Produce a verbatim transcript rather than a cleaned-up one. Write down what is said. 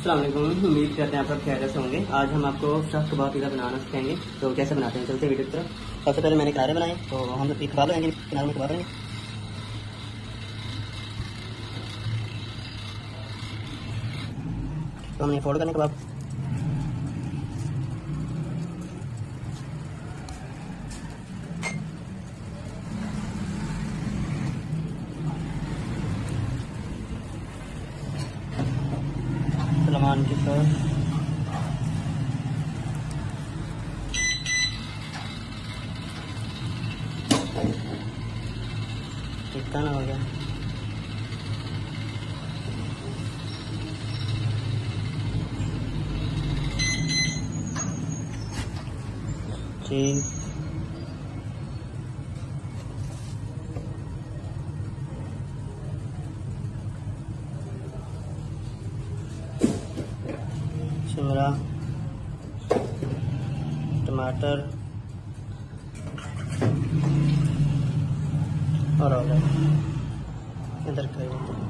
अस्सलामुअलैकुम, उम्मीद करते हैं आप सब खैरियत होंगे। आज हम आपको सख्त बहुत ज़्यादा बनाना सिखाएंगे, तो कैसे बनाते हैं चलते वीडियो की तरफ। सबसे पहले मैंने किनारे बनाए, तो हम लोग खा लेंगे, किनारों में खा लेंगे। तो हमने फोल्ड करने के बाद सलमान की सॉस, चिकन हो गया, चीज, शिमला, टमाटर और अंदर करेंगे।